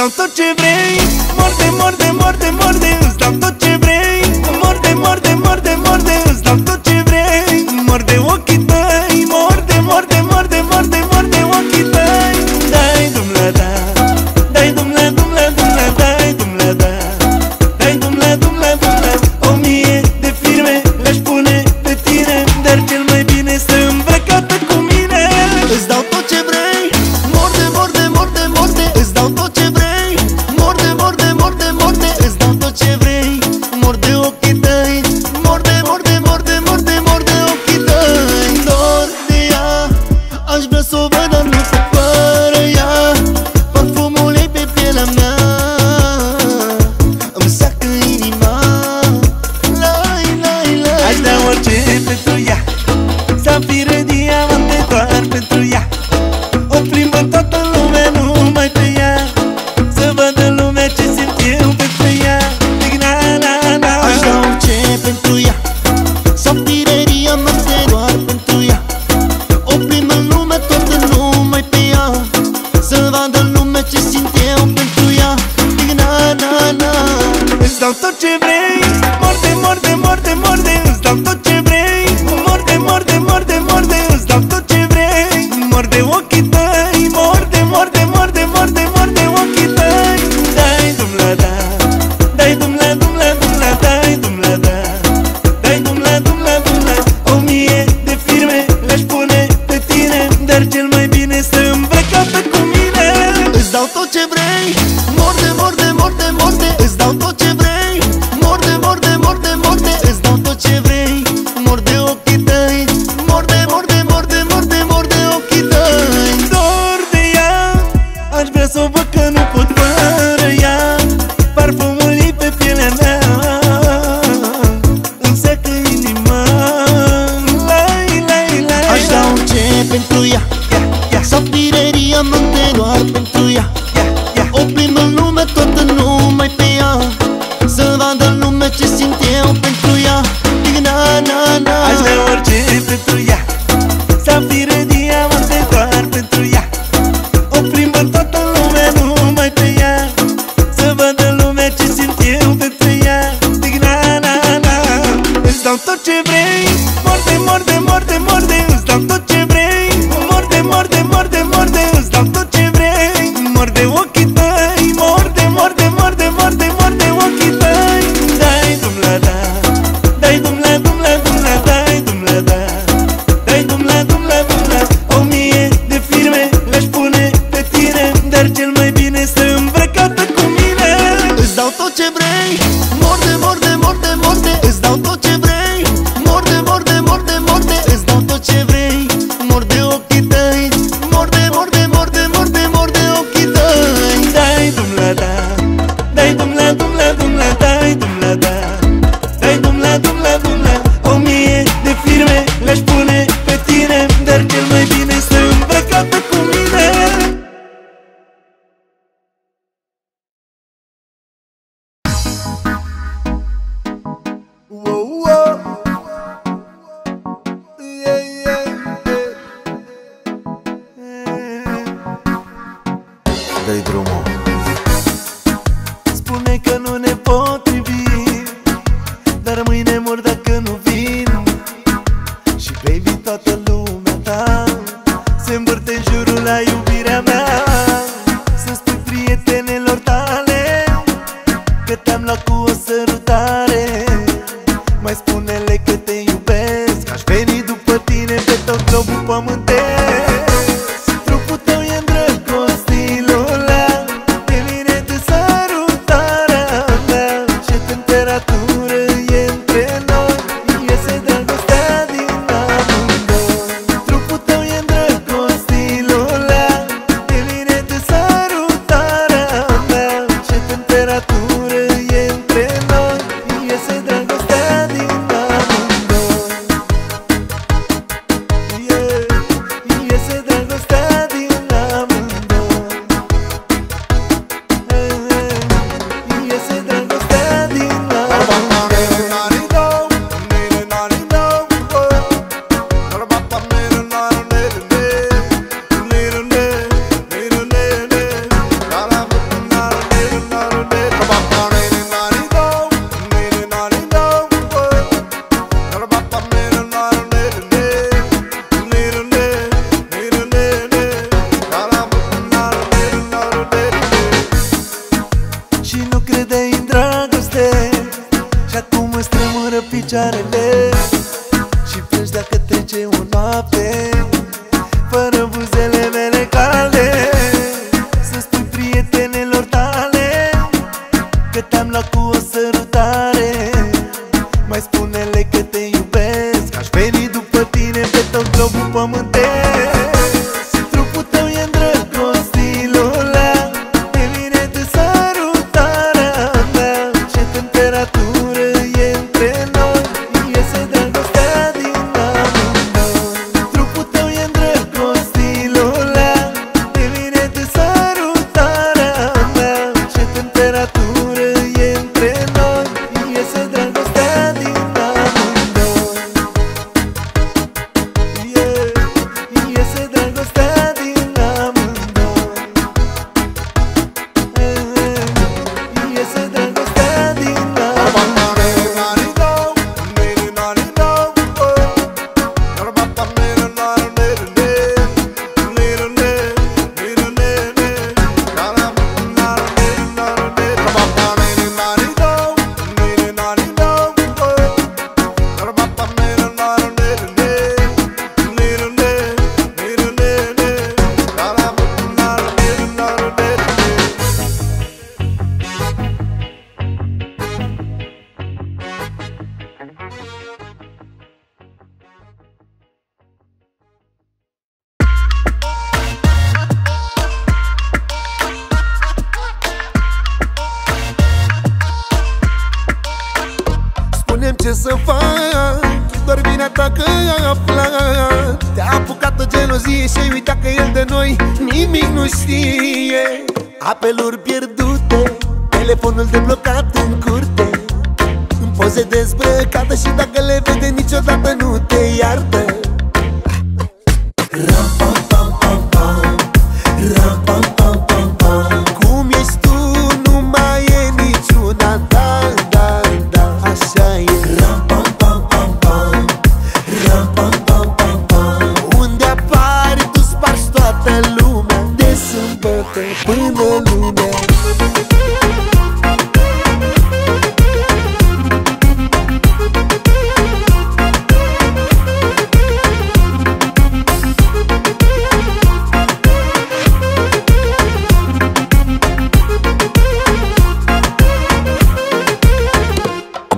dau tot ce vrei. Morde, morde, morde, morde, îți dau tot ce vrei. Morde, morde, morde, morde, îți dau tot ce vrei. Morde ochii tăi, morde, morde, morde, morde, morde ochii tăi. Dai dumle, da, dai dumle, dumle, dumle, dai dumle, da, dai dumle, dumle, dumle. 1000 de firme le-aș pune pe tine, dar cel mai bine să îmbrăcată cu mine. Îți dau tot ce vrei. Morde, morde, morde, morde, îți dau tot ce vrei. Îți dau tot ce vrei. Morde, morde, morde, morde, îți dau tot ce vrei. Morde, morde, morde, morde, îți dau tot ce vrei. Morde ochii tăi, morde, morde, morde, morde, morde ochii tăi. Dai dumle, da, dai dumle, dumle, dumle, dai dumle, da, dai dumle, dumle, dumle. 1000 de firme le-aș pune pe tine, dar cel mai bine să îmbrăcată cu mine. Îți dau tot ce vrei. Morde, morde, morde, morde, îți dau tot ce vrei. Pentru ea, sau pireria mante doar pentru ea. O plimbă în lume toată numai pe ea, să vadă lumea ce simt eu pentru ea. Na-na-na, aș vrea orice pentru ea, sau pireria mante doar pentru ea. O plimbă toată lumea numai pe ea, să vadă lumea ce simt eu pentru ea. Na-na-na, îți dau tot ce vrei. Morde, morde, morde, morde, îți dau tot ce vrei. Morde, morde, morde, îți dau tot ce vrei. Morde ochii tăi, morde, morde, morde, morde, morde ochii tăi. Dai dumle, da, dai dumle, dumle, dumle, dai dumle, da, dai dumle, dumle, dumle. 1000 de firme le-aș pune pe tine, dar cel mai bine să îmbrăcată cu mine. Îți dau tot ce vrei. Morde, morde, morde, morde, îți dau tot ce vrei. Morde, morde, morde, morde, îți dau tot ce vrei. Morde ochii tăi, morde, morde, morde, morde, morde ochii tăi. Dai dumle, da, dai dumle, dumle, dumle, dai dumle, da, dai dumle, dumle, dumle. 1000 de firme le-aș pune pe tine, dar cel mai bine să îmbrăcată cu mine. Dă-i drumul. Spune că nu ne potrivim, dar mâine mor dacă nu vin. Și baby, toată lumea ta se învârte în jurul la iubirea mea. Să spui prietenelor tale că te-am luat cu o sărutare. Mai spune-le că te iubesc, că aș veni după tine pe tot globul pământesc. îmi strămură picioarele și plângi dacă trece o noapte fără buzele mele calde. Să spui prietenelor tale că te-am luat cu o sărutare. Mai spune-le că te iubesc, aș veni după tine pe tot globul pământesc. Trupul tău e îndrăgostilulea, de mine de sărutarea mea. Ce temperatură e între noi, iese dragostea din amândoi. Trupul tău e îndrăgostilulea, de mine de sărutarea mea. Ce temperatură e între noi, iese dragostea din amândoi. Ce să fac? Doar vina ta că aflat. Te-a apucat o gelozie și-ai uitat că el de noi nimic nu știe. Apeluri pierdute, telefonul deblocat în curte, în poze dezbrăcată, și dacă le vede niciodată nu te iartă. Ram-pam-pam-pam-pam, ram-pam-pam-pam-pam. Cum ești tu, nu mai e niciuna ta.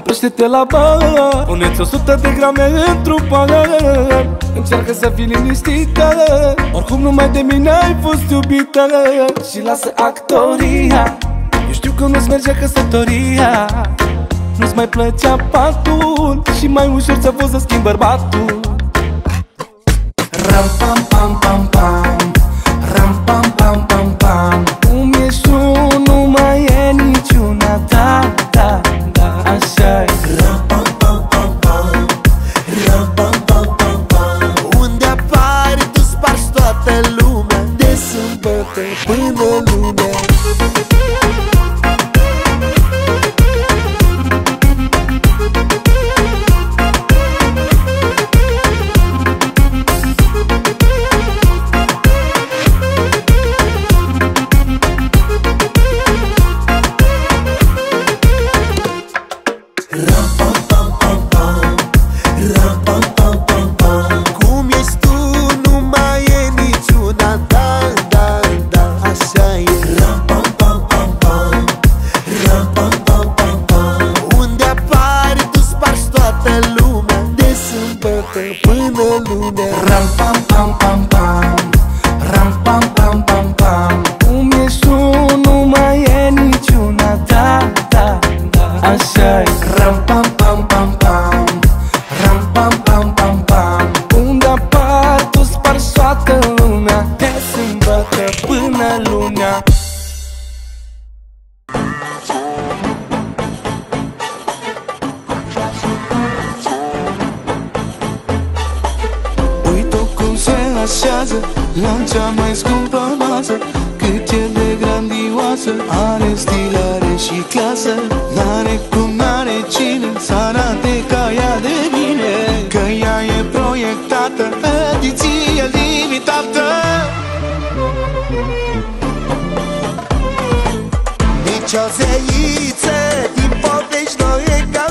Oprește-te la bar, pune-ți 100 de grame într-un pahar. Încearcă să fii liniștită, oricum numai de mine ai fost iubită. Și lasă actoria, eu știu că nu-ți merge căsătoria. Nu-ți mai plăcea patul și mai ușor ți-a fost să schimbi bărbatul. Ram pam pam pam pam, ram pam pam pam pam. Cum ești tu, nu mai e niciuna ta, ta. Așa-i. Ram-pam-pam-pam-pam, ram-pam-pam-pam-pam. Unde apari, tu spargi toată lumea, de sâmbătă până lunea. La cea mai scumpă masă, cât e de grandioasă, are stil, are și clasă. N-are cum n-are cine să arate ca ea de bine, că ea e proiectată, ediție limitată. Nici o zeiță din povești nu e ca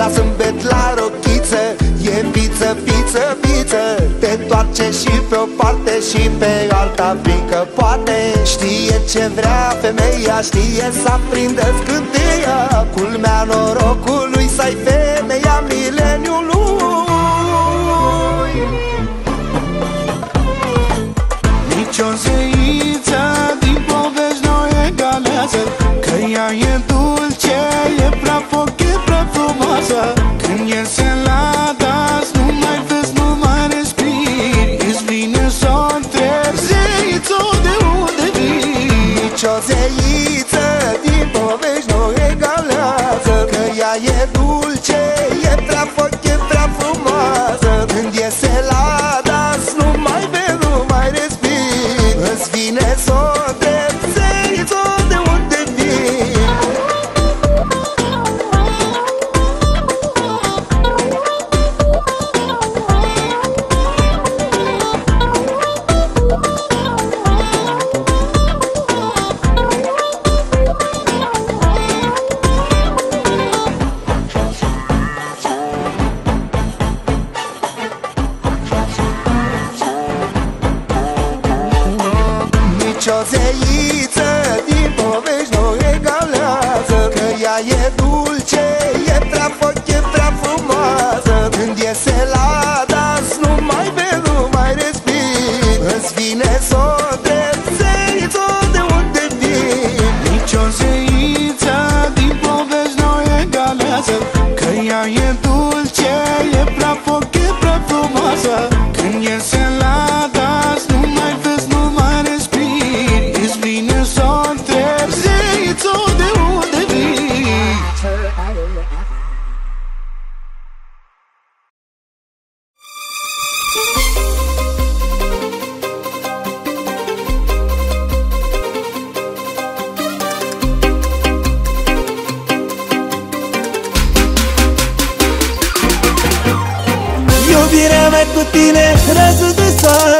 la zâmbet, la rochiță, e viță, viță, viță. Te toarce și pe-o parte și pe alta, fiindcă poate. Știe ce vrea femeia, știe să aprindă scânteia. Culmea norocului să-i femeia mileniului. Nici o zeiță din povești nu egalează, că ea e dulce, e prea foc, e prea frumoasă. Când iese la dans, nu mai vezi, nu mai respiri, îți vine să o întrebi, zeițo, de unde vii? Nici o zeiță din povești nu egalează, că ea e dulce, e prea foc, e prea frumoasă. Când iese la dans, nu mai vezi, nu mai respiri, îți vine să o întrebi, zeițo, de unde vii? Nici o zeiță din povești nu egalează, că ea e dulce, e prea foc, e prea frumoasă. Când iese la dans, nu mai vezi, nu mai respiri, îți vine să o întrebi, zeițo, de unde vii? Nici o zeiță din povești nu egalează, că ea e dulce, e prea foc, e prea frumoasă. Când iese la dans, nu mai vezi, nu mai respiri, îți vine să o întrebi, zeițo, de unde vii? Iubirea mea cu tine, razul de soare,